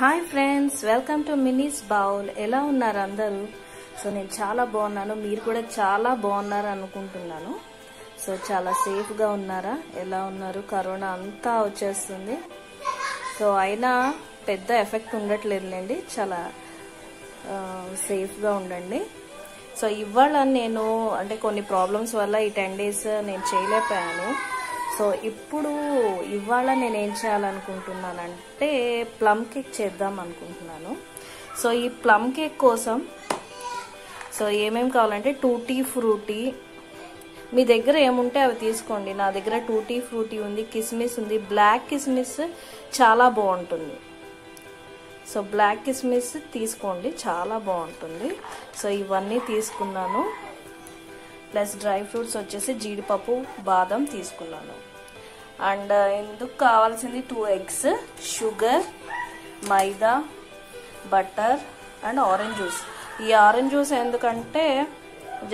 Hi friends, welcome to Mini's Bowl. ఎలా ఉన్నారు అందరూ? సో నేను చాలా బాగున్నాను, మీరు కూడా చాలా బాగున్నారు అనుకుంటున్నాను. సో చాలా సేఫ్గా ఉన్నారా? ఎలా ఉన్నారు? కరోనా అంతా వచ్చేస్తుంది, సో అయినా పెద్ద ఎఫెక్ట్ ఉండట్లేదులేండి, చాలా సేఫ్గా ఉండండి. సో ఇవాళ నేను అంటే కొన్ని ప్రాబ్లమ్స్ వల్ల ఈ 10 days నేను చేయలేకపోయాను. సో ఇప్పుడు ఇవాళ నేనేం చేయాలనుకుంటున్నానంటే ప్లమ్ కేక్ చేద్దాం అనుకుంటున్నాను. సో ఈ ప్లమ్ కేక్ కోసం సో ఏమేమి కావాలంటే టూటీ ఫ్రూటీ, మీ దగ్గర ఏముంటే అవి తీసుకోండి. నా దగ్గర టూటీ ఫ్రూటీ ఉంది, కిస్మిస్ ఉంది. బ్లాక్ కిస్మిస్ చాలా బాగుంటుంది, సో బ్లాక్ కిస్మిస్ తీసుకోండి, చాలా బాగుంటుంది. సో ఇవన్నీ తీసుకున్నాను, ప్లస్ డ్రై ఫ్రూట్స్ వచ్చేసి జీడిపప్పు బాదం తీసుకున్నాను. అండ్ ఇందుకు కావాల్సింది 2 eggs, sugar, maida, butter and orange juice. ఈ ఆరెంజ్ జ్యూస్ ఎందుకంటే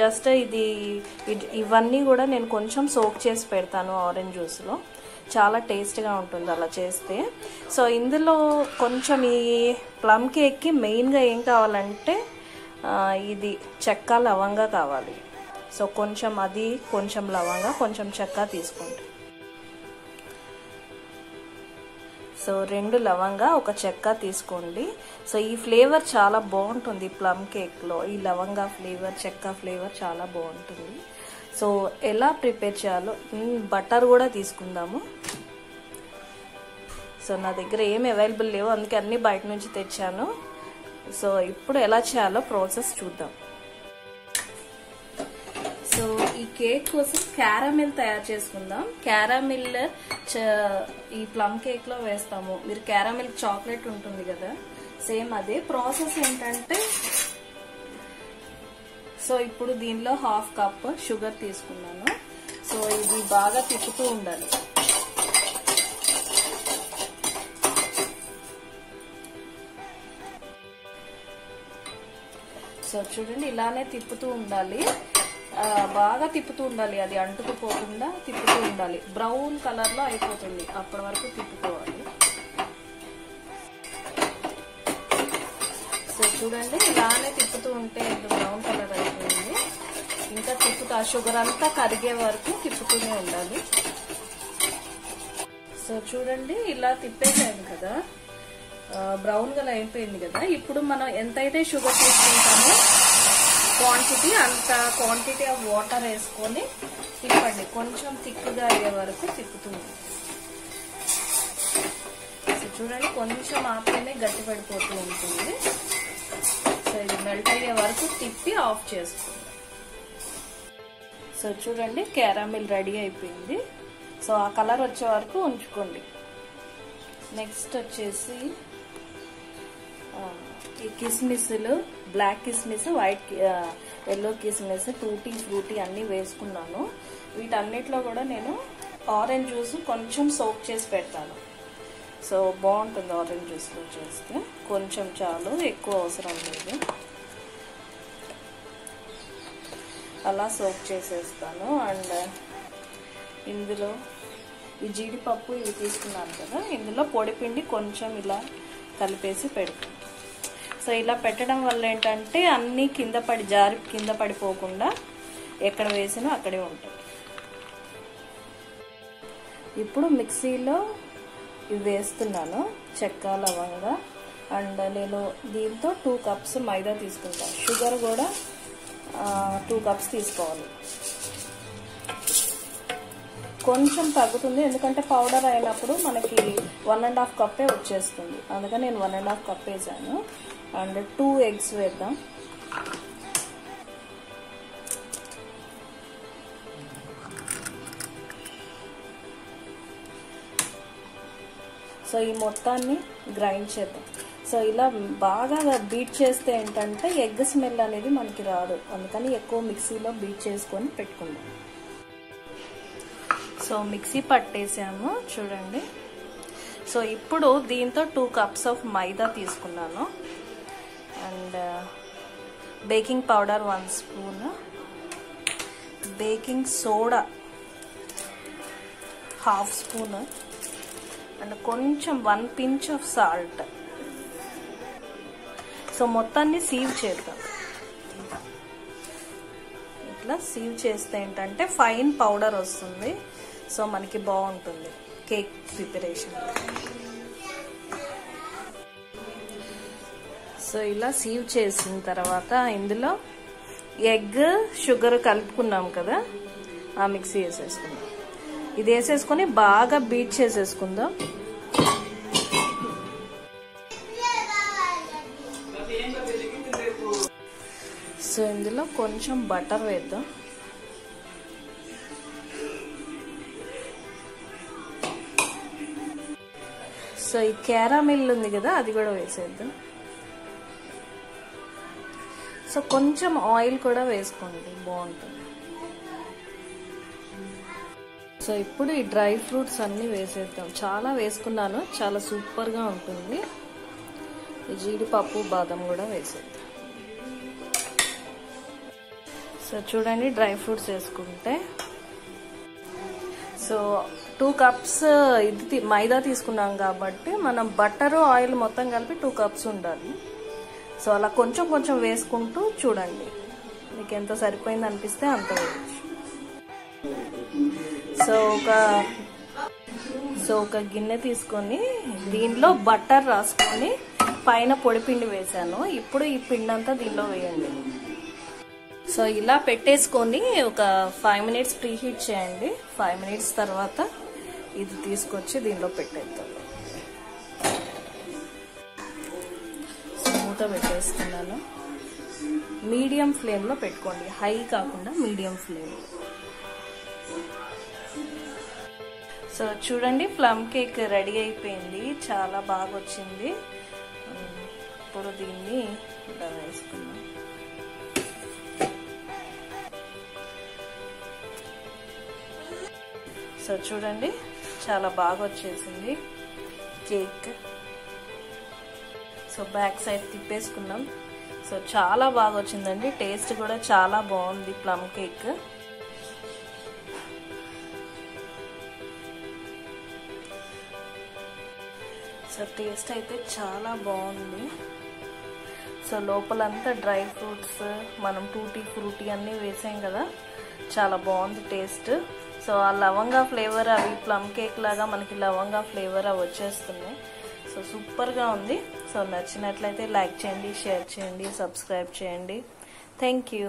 జస్ట్ ఇది ఇవన్నీ కూడా నేను కొంచెం సోక్ చేసి పెడతాను ఆరెంజ్ జ్యూస్లో, చాలా టేస్ట్గా ఉంటుంది అలా చేస్తే. సో ఇందులో కొంచెం ఈ ప్లమ్ కేక్కి మెయిన్గా ఏం కావాలంటే ఇది చెక్క లవంగా కావాలి. సో కొంచెం అది, కొంచెం లవంగా, కొంచెం చెక్క తీసుకోండి. సో 2 లవంగా, 1 చెక్క తీసుకోండి. సో ఈ ఫ్లేవర్ చాలా బాగుంటుంది ప్లమ్ కేక్లో, ఈ లవంగా ఫ్లేవర్ చెక్క ఫ్లేవర్ చాలా బాగుంటుంది. సో ఎలా ప్రిపేర్ చేయాలో, బటర్ కూడా తీసుకుందాము. సో నా దగ్గర ఏం అవైలబుల్ లేవు, అందుకే అన్నీ బయట నుంచి తెచ్చాను. సో ఇప్పుడు ఎలా చేయాలో ప్రాసెస్ చూద్దాం. సో ఈ కేక్ కోసం క్యారామిల్ తయారు చేసుకుందాం. క్యారామిల్ ఈ ప్లమ్ కేక్ లో వేస్తాము. మీరు క్యారామిల్ చాక్లెట్ ఉంటుంది కదా, సేమ్ అదే ప్రాసెస్ ఏంటంటే, సో ఇప్పుడు దీనిలో 1/2 కప్ షుగర్ తీసుకున్నాను. సో ఇది బాగా తిప్పుతూ ఉండాలి. సో చూడండి, ఇలానే తిప్పుతూ ఉండాలి, బాగా తిప్పుతూ ఉండాలి, అది అంటుకుపోకుండా తిప్పుతూ ఉండాలి. బ్రౌన్ కలర్లో అయిపోతుంది, అప్పటి వరకు తిప్పుకోవాలి. సో చూడండి, ఇలానే తిప్పుతూ ఉంటే బ్రౌన్ కలర్ అయిపోయింది. ఇంకా తిప్పుతా, షుగర్ అంతా కరిగే వరకు తిప్పుతూనే ఉండాలి. సో చూడండి, ఇలా తిప్పేసాను కదా, బ్రౌన్ కలర్ అయిపోయింది కదా. ఇప్పుడు మనం ఎంతైతే షుగర్ తీసుకుంటామో క్వాంటిటీ, అంత క్వాంటిటీ ఆఫ్ వాటర్ వేసుకొని తిప్పండి. కొంచెం తిక్కుగా అయ్యే వరకు తిప్పుతుంది. సో చూడండి, కొంచెం ఆపితేనే గట్టి పడిపోతూ ఉంటుంది. సో ఇది మెల్ట్ అయ్యే వరకు తిప్పి ఆఫ్ చేసుకోండి. సో చూడండి, క్యారామిల్ రెడీ అయిపోయింది. సో ఆ కలర్ వచ్చే వరకు ఉంచుకోండి. నెక్స్ట్ వచ్చేసి ఈ కిస్మిస్లు, బ్లాక్ కిస్మిస్, వైట్, ఎల్లో కిస్మిస్, టూటీ ఫ్రూటీ అన్నీ వేసుకున్నాను. వీటన్నిటిలో కూడా నేను ఆరెంజ్ జ్యూస్ కొంచెం సోక్ చేసి పెడతాను. సో బాగుంటుంది ఆరెంజ్ జ్యూస్లో చేస్తే, కొంచెం చాలు, ఎక్కువ అవసరం లేదు. అలా సోక్ చేసేస్తాను. అండ్ ఇందులో ఈ జీడిపప్పు ఇవి తీసుకున్నాను కదా, ఇందులో పొడిపిండి కొంచెం ఇలా కలిపేసి పెడతాను. సో ఇలా పెట్టడం వల్ల ఏంటంటే అన్నీ కింద పడి, జారి కింద పడిపోకుండా ఎక్కడ వేసినా అక్కడే ఉంటుంది. ఇప్పుడు మిక్సీలో ఇవి వేస్తున్నాను, చెక్క లవంగా. అండ్ నేను దీంతో 2 కప్స్ మైదా తీసుకుంటాను. షుగర్ కూడా 2 కప్స్ తీసుకోవాలి. కొంచెం తగ్గుతుంది, ఎందుకంటే పౌడర్ అయినప్పుడు మనకి 1.5 కప్పే వచ్చేస్తుంది, అందుకని నేను 1.5 కప్ వేసాను. అండ్ 2 eggs వేద్దాం. సో ఈ మొత్తాన్ని గ్రైండ్ చేద్దాం. సో ఇలా బాగా బీట్ చేస్తే ఏంటంటే ఎగ్ స్మెల్ అనేది మనకి రాదు, అందుకని ఎక్కువ మిక్సీలో బీట్ చేసుకొని పెట్టుకుందాం. సో మిక్సీ పట్టేసాము చూడండి. సో ఇప్పుడు దీంతో 2 కప్స్ ఆఫ్ మైదా తీసుకున్నాను. And baking powder 1 spoon, baking soda 1/2 spoon, and కొంచెం 1 pinch ఆఫ్ సాల్ట్. సో మొత్తాన్ని సీవ్ చేద్దాం. ఇట్లా సీవ్ చేస్తే ఏంటంటే ఫైన్ పౌడర్ వస్తుంది. సో మనకి బాగుంటుంది కేక్ ప్రిపరేషన్. సో ఇలా సీవ్ చేసిన తర్వాత ఇందులో ఎగ్ షుగర్ కలుపుకున్నాం కదా, ఆ మిక్సీ వేసేసుకుందాం. ఇది వేసేసుకొని బాగా బీట్ చేసేసుకుందాం. సో ఇందులో కొంచెం బటర్ వేద్దాం. సో ఈ క్యారామిల్ ఉంది కదా, అది కూడా వేసేద్దాం. సో కొంచెం ఆయిల్ కూడా వేసుకోండి, బాగుంటుంది. సో ఇప్పుడు ఈ డ్రై ఫ్రూట్స్ అన్నీ వేసేద్దాం. చాలా వేసుకున్నాను, చాలా సూపర్గా ఉంటుంది. జీడిపప్పు బాదం కూడా వేసేద్దాం. సో చూడండి డ్రై ఫ్రూట్స్ వేసుకుంటే. సో 2 కప్స్ ఇది మైదా తీసుకున్నాం కాబట్టి మనం బటర్ ఆయిల్ మొత్తం కలిపి 2 కప్స్ ఉండాలి. సో అలా కొంచెం కొంచెం వేసుకుంటూ చూడండి, మీకు ఎంత సరిపోయింది అనిపిస్తే అంత వేయచ్చు. సో ఒక గిన్నె తీసుకొని దీనిలో బటర్ రాసుకొని పైన పొడిపిండి వేసాను. ఇప్పుడు ఈ పిండి అంతా దీనిలో వేయండి. సో ఇలా పెట్టేసుకొని ఒక 5 మినిట్స్ ప్రీహీట్ చేయండి. 5 మినిట్స్ తర్వాత ఇది తీసుకొచ్చి దీనిలో పెట్టేద్దాం. మూత పెట్టేస్తున్నాను. మీడియం ఫ్లేమ్లో పెట్టుకోండి, హై కాకుండా మీడియం ఫ్లేమ్. సో చూడండి ప్లమ్ కేక్ రెడీ అయిపోయింది, చాలా బాగా వచ్చింది. ఇప్పుడు దీన్ని ఇలా వేసుకున్నాం. సో చూడండి చాలా బాగా వచ్చేసింది కేక్. సో బ్యాక్ సైడ్ తిప్పేసుకున్నాం. సో చాలా బాగా వచ్చిందండి, టేస్ట్ కూడా చాలా బాగుంది ప్లమ్ కేక్. సో టేస్ట్ అయితే చాలా బాగుంది. సో లోపలంతా డ్రై ఫ్రూట్స్ మనం టూటీ ఫ్రూటీ అన్నీ వేసాం కదా, చాలా బాగుంది టేస్ట్. సో ఆ లవంగా ఫ్లేవర్, అవి ప్లమ్ కేక్ లాగా మనకి లవంగా ఫ్లేవర్ అవి వచ్చేస్తున్నాయి. సో సూపర్గా ఉంది. సో నచ్చినట్లయితే లైక్ చేయండి, షేర్ చేయండి, సబ్స్క్రైబ్ చేయండి. Thank you.